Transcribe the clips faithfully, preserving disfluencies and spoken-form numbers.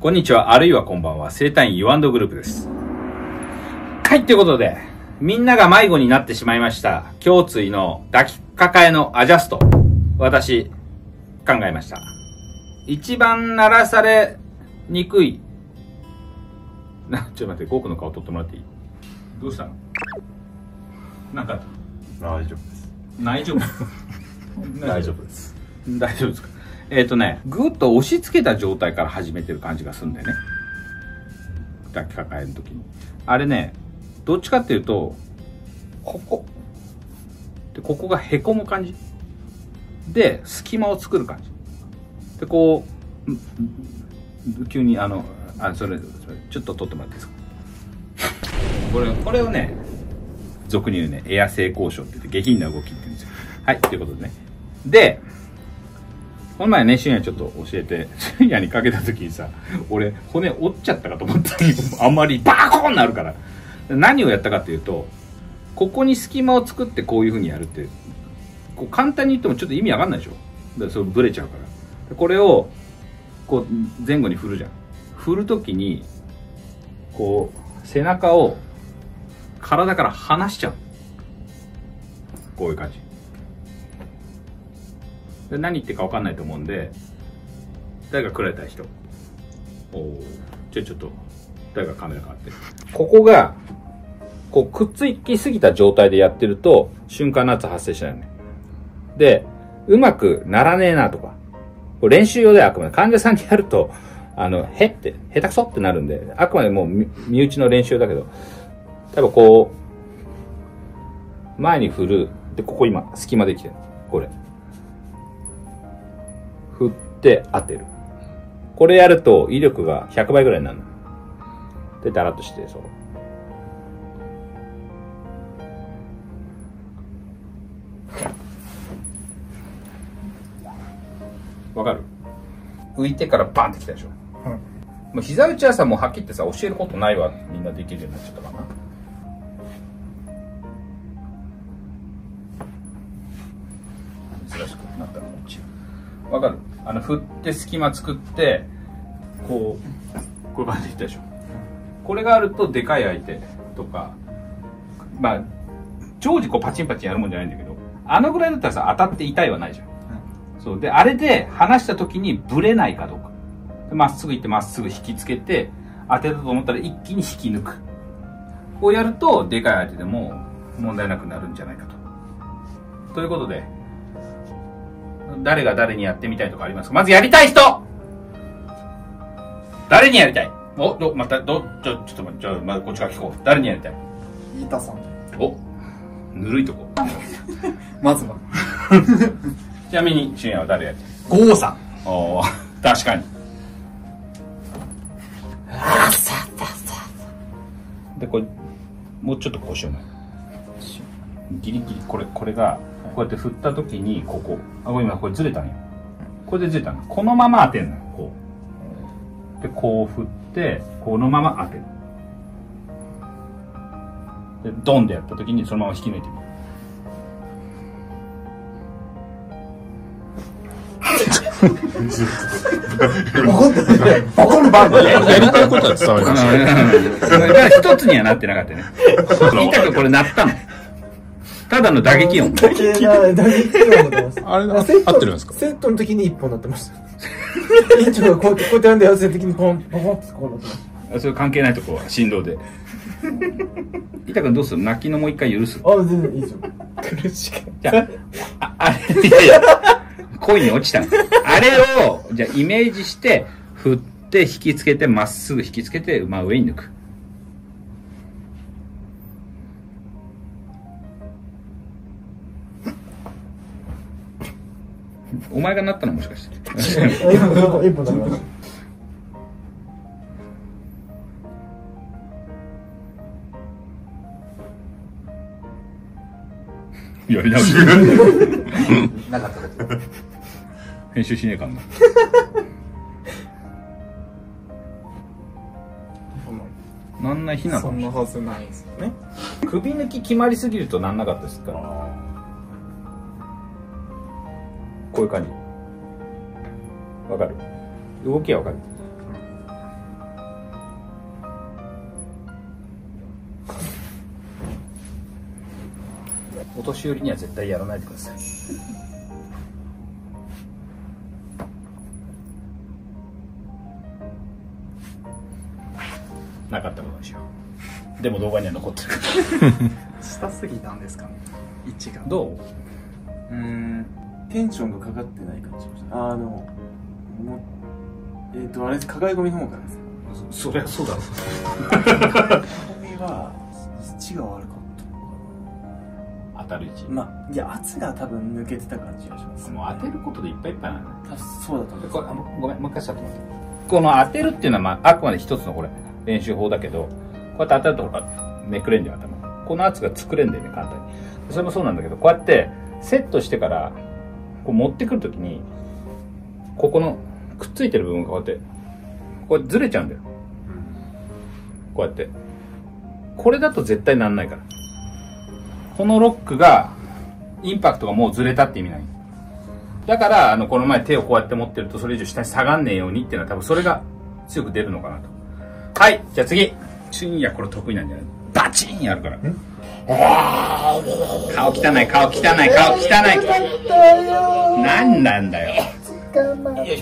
こんにちは、あるいはこんばんは、生誕院ユアンドグループです。はい、ということで、みんなが迷子になってしまいました、胸椎の抱きかかえのアジャスト、私、考えました。一番鳴らされにくい。な、ちょっと待って、ゴークの顔取ってもらっていい？どうしたの？なんか、大丈夫です。大丈夫？大丈夫です。大丈夫ですか？えっとね、ぐーっと押し付けた状態から始めてる感じがするんだよね。抱きかかえの時に。あれね、どっちかっていうと、ここ。で、ここがへこむ感じ。で、隙間を作る感じ。で、こう、急にあの、あ、それ、それ、ちょっと取ってもらっていいですか？これ、これをね、俗に言うね、エア性交渉って言って下品な動きって言うんですよ。はい、ということでね。で、この前ね、深夜ちょっと教えて、深夜にかけた時にさ、俺、骨折っちゃったかと思ったけど、あんまりバーコーンになるから。何をやったかっていうと、ここに隙間を作ってこういう風にやるって、こう簡単に言ってもちょっと意味わかんないでしょ。だからそれブレちゃうから。これを、こう、前後に振るじゃん。振る時に、こう、背中を体から離しちゃう。こういう感じ。何言ってか分かんないと思うんで、誰か食られた人。おお、じゃあちょっと、誰かカメラ変わって。ここが、こうくっつきすぎた状態でやってると、瞬間の圧発生しないよね。で、うまくならねえなとか、これ練習用ではあくまで、患者さんにやると、あの、へって、下手くそってなるんで、あくまでもう身内の練習だけど、例えばこう、前に振る、で、ここ今、隙間できてる。これ。振って当てる。これやると威力がひゃくばいぐらいになるの。で、だらっとして、そう。わかる？浮いてからバンってきたでしょ。うん、もう膝打ちはさ、もうはっきり言ってさ、教えることないわ。みんなできるようになっちゃったかな。珍しくなったらこっち。わかる？あの振って隙間作ってこうこういう感じでいったでしょ。これがあるとでかい相手とか、まあ常時こうパチンパチンやるもんじゃないんだけど、あのぐらいだったらさ、当たって痛いはないじゃん、うん、そうで、あれで離した時にブレないかどうか、まっすぐ行ってまっすぐ引きつけて当てたと思ったら一気に引き抜く、こうやるとでかい相手でも問題なくなるんじゃないかと。ということで、誰が誰にやってみたいとかありますか？まずやりたい人！誰にやりたい？お、ど、また、ど、ちょ、ちょっと待って、ちょ、まずこっちから聞こう。誰にやりたい？飯田さん。お、ぬるいとこ。まずは。ちなみに、深夜は誰やりたい？郷さん。おー、確かに。あー、さ、さ、さ。で、これ、もうちょっとこうしようね。ギリギリ、これ、これが、こうやって振った時に、ここ。あ、今これずれたんよ。これでずれたの。このまま当てんのよ。こう。で、こう振って、このまま当てる。で、ドンでやった時にそのまま引き抜いてみる。ボコンバンドやりたいことは伝わりました。だから一つにはなってなかったね。痛くこれ鳴ったの。ただの打撃音。打撃音。打撃音。あれ、合ってるんですか？セットの時に一本鳴ってました。院長がこうやって、こうやってやんで、やつの時にポン、ポンってこうなってました。それ関係ないとこは振動で。伊田君どうする？泣きのもう一回許す？あ、全然いいじゃん。苦しい。じゃあ、あれ、いやいや、恋に落ちたの。あれを、じゃあイメージして、振って、引きつけて、まっすぐ引きつけて、真上に抜く。お前がなったのもしかして。やり直し。なかった。編集しねえかんな。なんない日なの。そんなはずないですよね。首抜き決まりすぎるとなんなかったですから。こういう感じ。わかる？動きはわかる。お年寄りには絶対やらないでください。なかったことにしよう。でも動画には残ってるから。下すぎたんですかね、位置が。どう？うん。テンションがかかってない感じがしました。ああ、でも、えっと、あれ、かかえ込みの方からですか？そりゃそうだろう。込みは、位置が悪かった。当たる位置。まあ、いや、圧が多分抜けてた感じがします。もう当てることでいっぱいいっぱいなんだ。そうだと思います。ごめん、もう一回ちょっと待って。この当てるっていうのは、まあ、あくまで一つのこれ、練習法だけど、こうやって当たるとほら、めくれんじゃん、頭。この圧が作れんだよね、簡単に。それもそうなんだけど、こうやって、セットしてから、こう持ってくるときに、ここの、くっついてる部分がこうやって、これずれちゃうんだよ。うん、こうやって。これだと絶対なんないから。このロックが、インパクトがもうずれたって意味ない。だから、あの、この前手をこうやって持ってると、それ以上下に下がんねえようにっていうのは多分それが強く出るのかなと。はい、じゃあ次。深夜これ得意なんじゃない？バチンやるから。顔汚い、顔汚い、顔汚い。なんなんだよ。捕まったよ。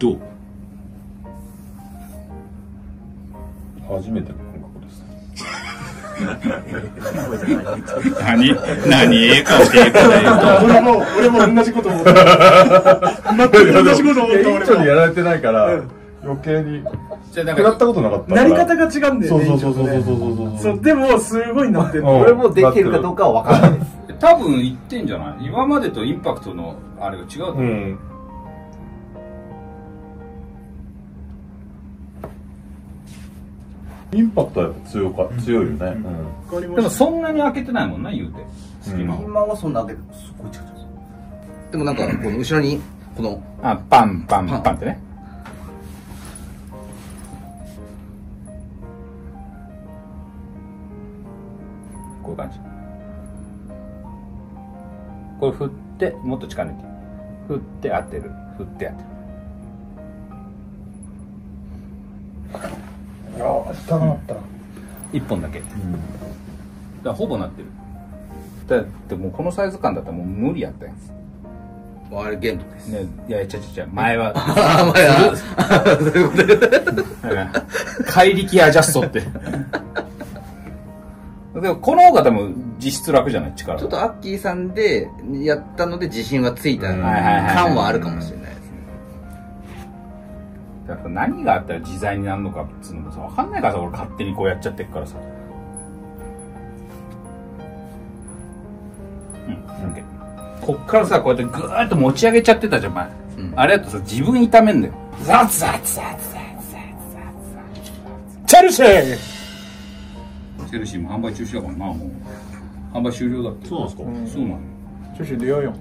どう？初めての感覚です。何何ええ顔してええ顔だよ。俺も俺も同じこと思った。全く同じこと思った。俺もやられてないから余計に。じゃなんかやったことなかった。なり方が違うんだよね。そうそうそうそうそうそう。でもすごいなって。俺もできてるかどうかは分からないです。多分言ってんじゃない？今までとインパクトのあれが違う。うん。インパクトはやっぱ強か、強いよね。でもそんなに開けてないもんな、言うて。隙間はそんな開けて、すごい近い。でもなんか、この後ろに、この。あ、パンパンパンってね。こういう感じ。これ振って、もっと近づいて。振って当てる。振って当てる。あ、下がなった。一本だけ。だからほぼなってる。だってもうこのサイズ感だったらもう無理やったやつ。あれ限度です。ね、いや、ちゃちゃちゃ、前は。前は。怪力アジャストって。でもこの方が多分実質楽じゃない、力。ちょっとアッキーさんでやったので自信はついた感はあるかもしれない。だから何があったら自在になるのかっつうのもさ、分かんないからさ、俺勝手にこうやっちゃってるからさ。うん、OK。こっからさ、こうやってグーッと持ち上げちゃってたじゃん、前。うん、あれだとさ、自分痛めんだよ。ザツザツザツザツザツザツ。チェルシーチェルシーも販売中止だからな、もう。販売終了だって。そうなんですか？そうなの。チェルシー出ようよ。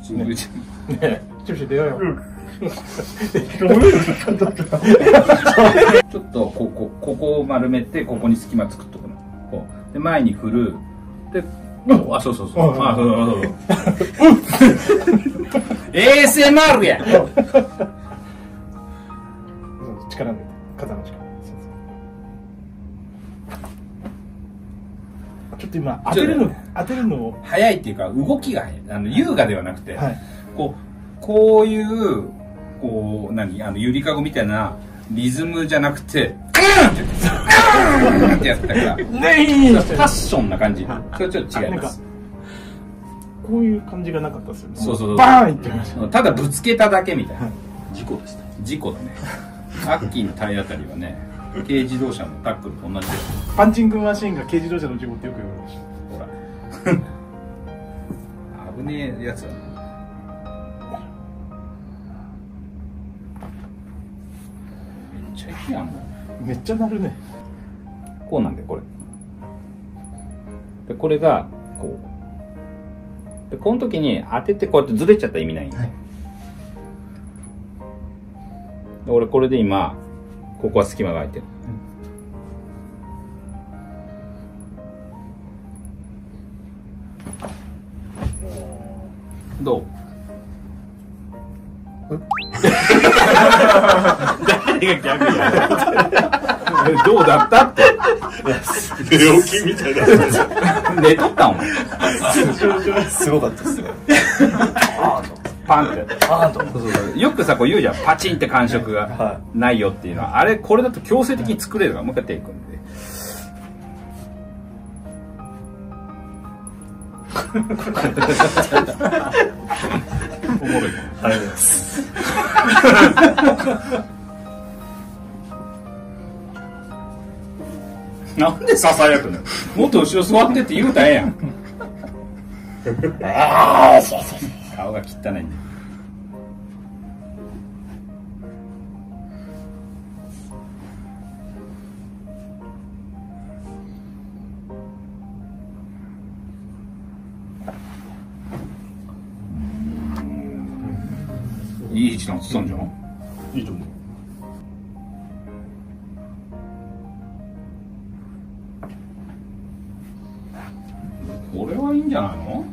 説明ちゃう。ねえ、チェルシー出ようよ。うんちょっとここここを丸めて、ここに隙間作っとくの。こうで前に振る。で、うん、あそうそうそう、うん、あそうそうそう、うん、エーエスエムアール や、うん、力で肩の力。ちょっと今当てるの当てるの早いっていうか、動きが早い。あの優雅ではなくて、はい、こうこういう。こう何あのゆりかごみたいなリズムじゃなくて、うんってやったから、ねえ、ファッションな感じ。それちょっと違います。こういう感じがなかったですよね。そうそうそう。バーンってました。ただぶつけただけみたいな。事故でした。事故だね。アッキーの体当たりはね、軽自動車のタックルと同じです。パンチングマシンが軽自動車の事故ってよく言われました。ほら、危ねえやつだね。めっちゃなるね。こうなんだよ、これで、これがこうで、この時に当ててこうやってずれちゃったら意味ないん、はい、で俺これで今ここは隙間が空いてる、うん、どう誰が逆やどうだったって病気みたいな寝とったもんすごかったっすねパンってパンとそうそうよくさこう言うじゃんパチンって感触がないよっていうのはあれこれだと強制的に作れるからもう一回手いくんでおもろいありがとうございますなんでささやくのもっと後ろ座ってって言うたらええやんああそうそう顔が汚いね。いい位置なんつったんじゃん。いいと思う。これはいいんじゃないの？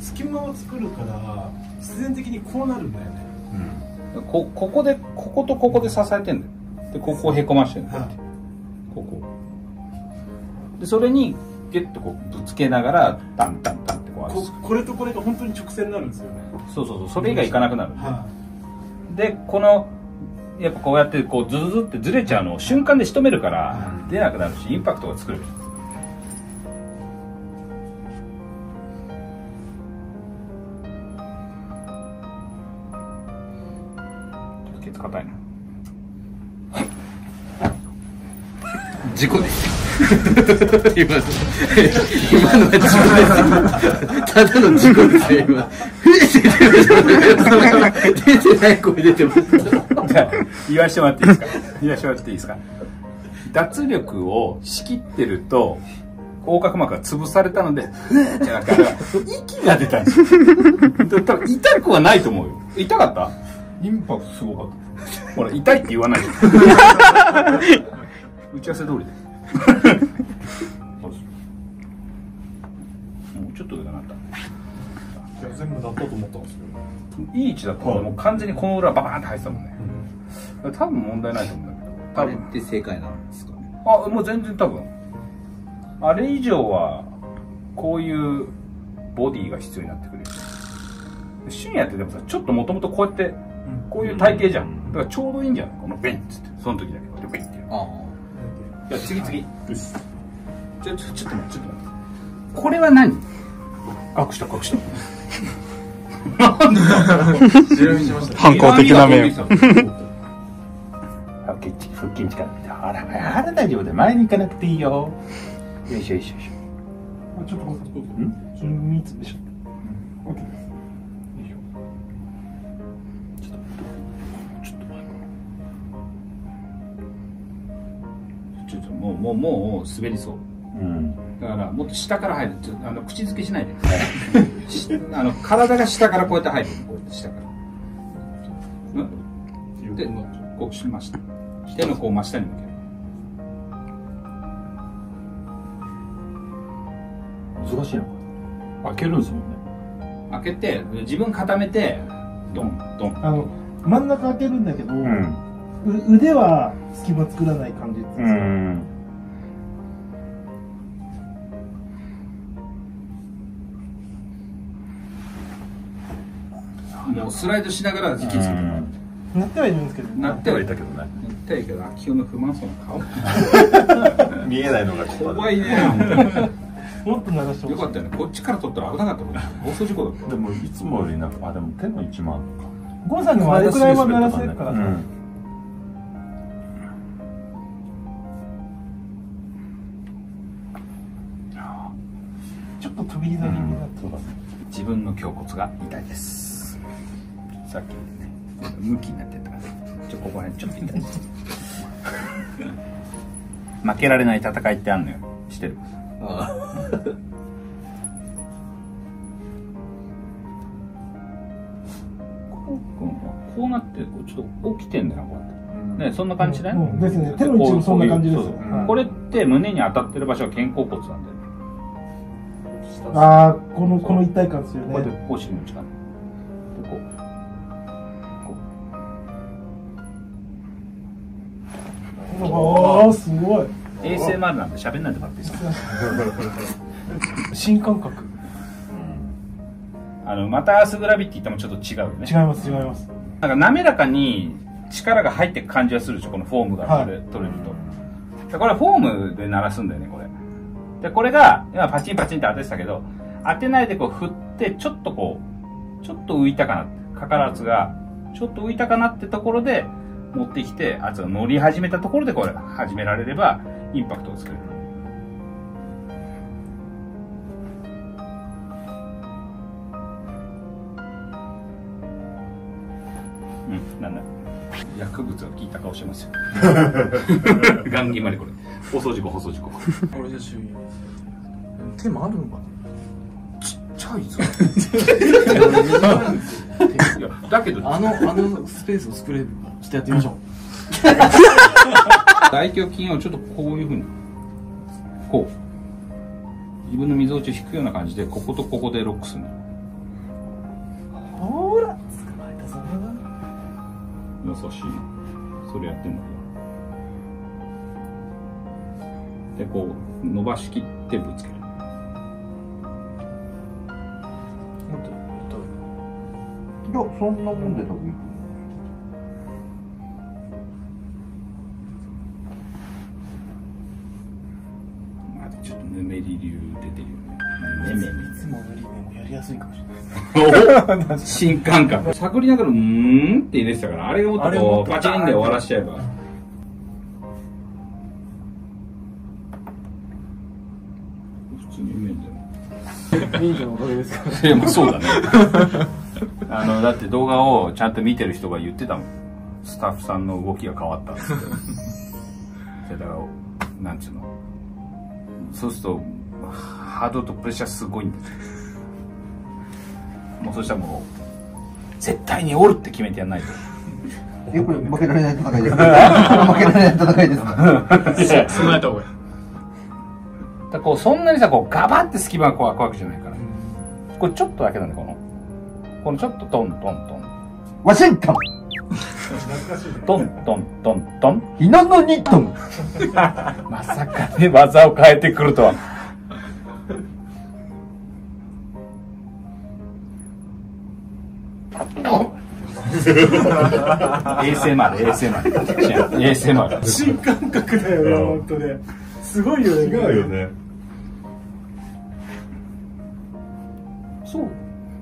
隙間を作るから必然的にこうなるんだよね、うん、こ, ここでこことここで支えてんだよでここをへこましてんだよ、はい、ここでそれにゲッとこうぶつけながらダンダンダンってこう こ, これとこれが本当に直線になるんですよねそうそうそうそれ以外いかなくなる、はい、でこのやっぱこうやってこうズズズってずれちゃうのを瞬間で仕留めるから出なくなるしインパクトが作れる硬いな事故です今の今のは事故ですただの事故ですよ今出てない声出てますじゃあ言わしてもらっていいですか言わしてもらっていいですか脱力を仕切ってると横隔膜が潰されたので「じゃなくて息が出たんですよ多分痛くはないと思うよ痛かったインパクトすごかった。ほら、痛いって言わないで。打ち合わせ通りで。もうちょっと上がなった。いや、全部鳴ったと思ったんですけど。いい位置だったら、もう完全にこの裏ババーンって入ってたもんね。うん、多分問題ないと思うんだけど。あれって正解なんですかね。あ、もう全然多分。あれ以上は、こういうボディが必要になってくる。シュンヤってでもさ、ちょっともともとこうやって、こういう体型じゃん。だからちょうどいいんじゃないこのベンっつって。その時だけこうやってベンってやる。じゃあ次次。ちょ、ちょ、ちょっと待って、ちょっと待って。これは何隠した隠した。なんで反抗的な面。腹筋力って。あら、あら大丈夫だよ。前に行かなくていいよ。よいしょよいしょよいしょ。ちょっと待って、ちょっと待って。じゅうにつでしょ。OK。もうもうもう滑りそう、うん、だからもっと下から入るちょあの口づけしないであの体が下からこうやって入るこうやって下からでこうしました手のこう真下に向ける難しいのか開けるんですもんね開けて自分固めてドンドンあの真ん中開けるんだけど、うん腕は隙間作らない感じですね。うん。もうスライドしながら息つけてる。なってはいるんですけど。なってはいたけどね。なってはいたけど、秋代の不満そうな顔。見えないのが怖いね。もっと流してほしい。よかったよね。こっちから撮ったら危なかったもん。放送事故だった。でもいつもよりなんかあでも手の位置もあるのか。ゴンさんがあれくらいは鳴らせるから。自分の胸骨が痛いです。さっきね、向きになってたから、ちょここら辺ちょっと痛いです。負けられない戦いってあんのよ、してる。あこうくんはこうなって、ちょっと起きてんだな、こうやって。ね、そんな感じだよね。ですね。手の位置もそんな感じですよ。これって胸に当たってる場所は肩甲骨なんだよね。ああ、このこの一体感ですよね。こうやってこう尻餅か。こう。ああ、すごい。エーエスエムアール なんて喋んないでもらっていいですか。新感覚。あのまたアースグラビティともちょっと違うよね。違います違います。なんか滑らかに力が入っていく感じがするでしょ、このフォームが取れると。これフォームで鳴らすんだよね、これ。でこれが今パチンパチンって当ててたけど、当てないでこう振ってちょっとこうちょっと浮いたかな、かからずがちょっと浮いたかなってところで持ってきて圧が乗り始めたところでこれ始められればインパクトをつける。うん、なんだ薬物が効いた顔してますよ。ガンギマリこれ。放送事故、放送事故。これじゃ注意。手もあるのかな。ちっちゃいぞ。いや、だけど、あの、あのスペースを作れる。ちょっとやってみましょう。大胸筋をちょっとこういうふうに。こう。自分の溝打ちを引くような感じで、こことここでロックする。ほーら。優しい。それやってんだけど。で、こう、伸ばしきってぶつける。なんて言ったらいいの？いや、そんなもんで多分いく。ちょっとぬめり流出てるよね。いつもぬりめもやりやすいかもしれない。新感覚。探りながらうーんって入れてたから、あれをもっとこうパチンで終わらしちゃえば。普通にうめえんだよ。いいんじゃないおかげですか。いや、まあそうだね。あのだって動画をちゃんと見てる人が言ってたもん。スタッフさんの動きが変わったって。だからなんつうの。そうするとハードとプレッシャーすごいんだよ。もうそしたらもう絶対に折るって決めてやんないと。え、これ負けられない戦いですか。負けられない戦いですか。そんなやった方がいい。だからこうそんなにさこうガバって隙間がこう開くわけじゃないから、これちょっとだけなんで、このこのちょっとトントントンワシントントントントントン日野のニットン。まさかね、技を変えてくるとは。エーエスエムアール 新感覚だよね、本当ね。すごいよね。違うよね。そう、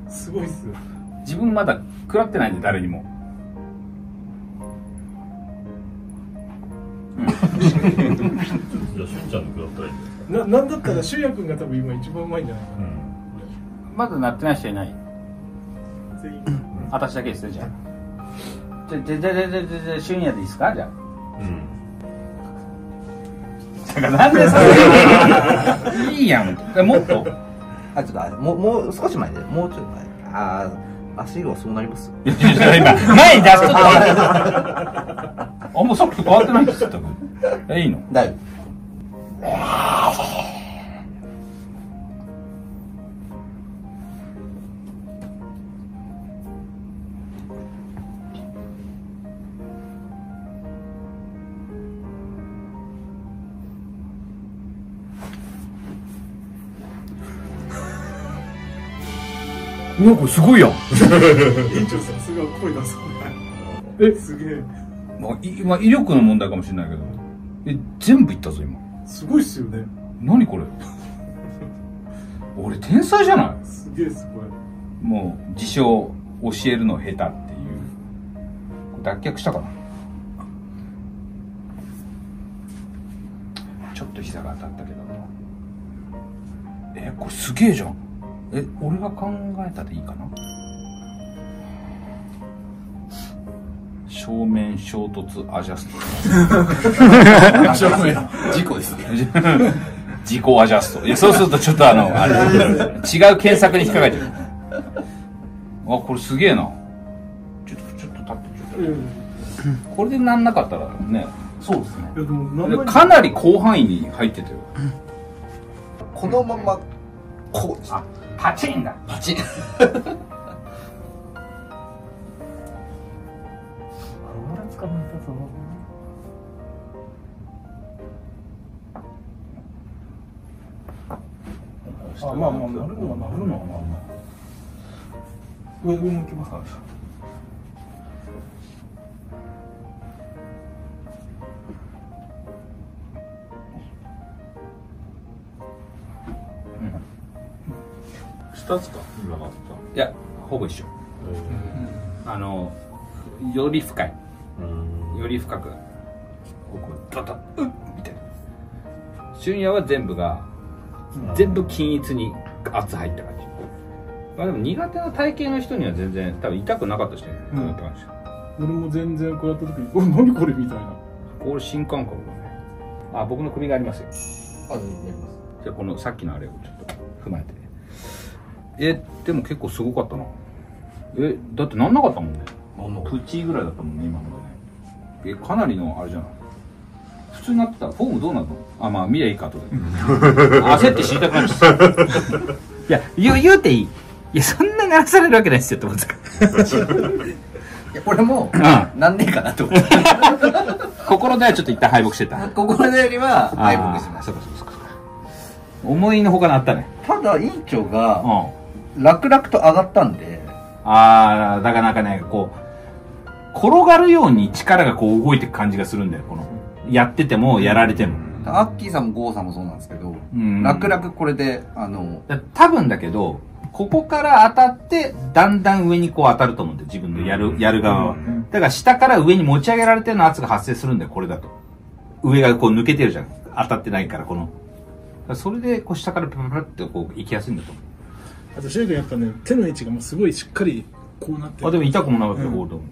すごいっすよ。自分まだ食らってないんで、誰にも。じゃあ、しゅんちゃんのくだったらいいな、なんだったら、しゅうやくんが多分今一番うまいんじゃないかな。うん、まだなってない人いない。全員。私だけですね、じゃあ。じゃ、じゃ、じゃ、じゃ、じゃ、しゅんやでいいですか、じゃあ。うん。だから、なんでそれ。いいやん、もっと。あ、ちょっと、あ、もう、もう少し前で、もうちょい前。ああ、足色はそうなります。いや、今、前に出すことは。あんまさっきと変わってないんですよ、多分。え、いいの？大丈夫。なんかすごいやん。園長さん、すごい声出す。え、すげえ。まあ、い、まあ、威力の問題かもしれないけど。え、全部いったぞ、今。すごいっすよね。何これ。俺、天才じゃない。すげえっす、これ。もう、自称、教えるの下手っていう。これ脱却したかな。ちょっと膝が当たったけど。え、これすげえじゃん。え、俺が考えたでいいかな。正面衝突アジャスト。正面事故ですね。事故アジャスト。いや、そうするとちょっとあの、あれ、違う検索に引っかかえてる。あ、これすげえな。ちょっと、ちょっと立って、ちょっと。これでなんなかったらね。そうですね。でもかなり広範囲に入ってたよ。このままこう、あ、パチンだ。パチン。あ、まあまあ、なるのはなるのはまあまあ。上、上も行きますかね。下っすか、今があった。いや、ほぼ一緒。あの、より深い。より深く。ここ、だった、うっ、みたいな。俊也は全部が。全部均一に圧入った感じ。まあでも苦手な体型の人には全然多分痛くなかったしね。うん、俺も全然こうやった時に「お、何これ」みたいな。これ新感覚だね。あ、僕の首がありますよ。あ、やります。じゃあこのさっきのあれをちょっと踏まえて。え、でも結構すごかったな。え、だってなんなかったもんね。プチぐらいだったもんね、今のでね。え、かなりのあれじゃない。普通になってた。フォームどうなの？あ、まあ見りゃいいかと。焦って知りたくなっちゃった。いや、言う、言うていい。いや、そんなに鳴らされるわけないっすよって思ってた。俺も、なんねえかなと思って。心ではちょっと一旦敗北してた。心でよりは敗北してました。思いのほかなったね。ただ、委員長が、楽々と上がったんで。ああ、だからなんかね、こう、転がるように力がこう動いていく感じがするんだよ、この。やっててもやられても。アッキーさんもゴーさんもそうなんですけど、楽々これで、あの、多分だけど、ここから当たって、だんだん上にこう当たると思うんで、自分のやる、やる側は。だから下から上に持ち上げられてるの圧が発生するんだよ、これだと。上がこう抜けてるじゃん。当たってないから、この。それで、こう下からパパパってこう行きやすいんだと思う。あと、シュウ君やっぱね、手の位置がもうすごいしっかりこうなってる。あ、でも痛くもなかったよ、ホールドも。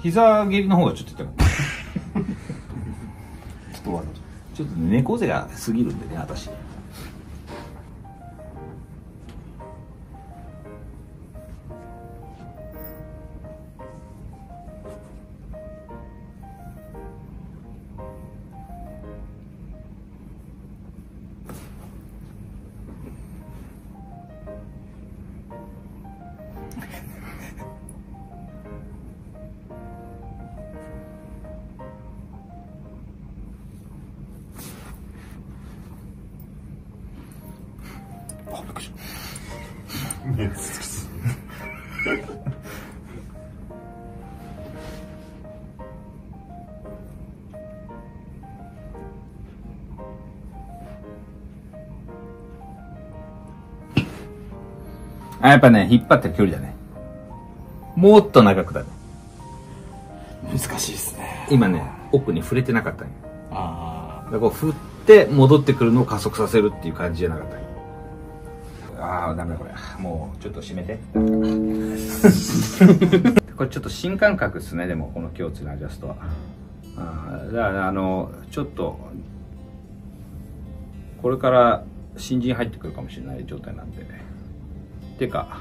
膝蹴りの方がちょっと痛かった。ちょっと猫背が過ぎるんでね、私。あ、やっぱね、引っ張った距離だね。もっと長くだね。難しいですね。今ね、奥に触れてなかったんよ。ああ。だからこう振って戻ってくるのを加速させるっていう感じじゃなかったんよ。ああ、ダメだこれ。もうちょっと締めて。これちょっと新感覚ですね、でも、この胸椎のアジャストは。ああ、だからあの、ちょっと、これから新人入ってくるかもしれない状態なんでね。てか、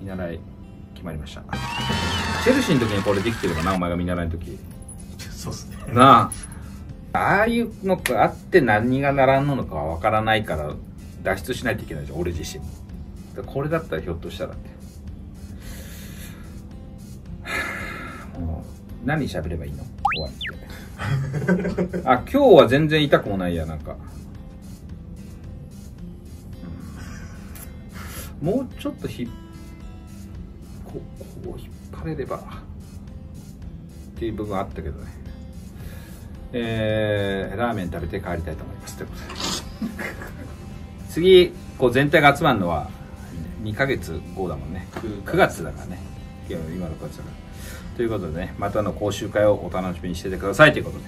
見習い決まりました。チェルシーの時にこれできてるかな、お前が見習いの時。そうっすね。なあ、ああいうのがあって何がならんのかはわからないから脱出しないといけないじゃん、俺自身。これだったらひょっとしたらって。もう、何喋ればいいの終わりって。あ、今日は全然痛くもないや、なんか。もうちょっとひこう、こう引っ張れればっていう部分あったけどね。えー、ラーメン食べて帰りたいと思いますってこと次こう全体が集まるのはにかげつごだもんね。くがつだからね、今ろくがつだから。ということでね、またの講習会をお楽しみにしててくださいということで、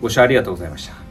ご視聴ありがとうございました。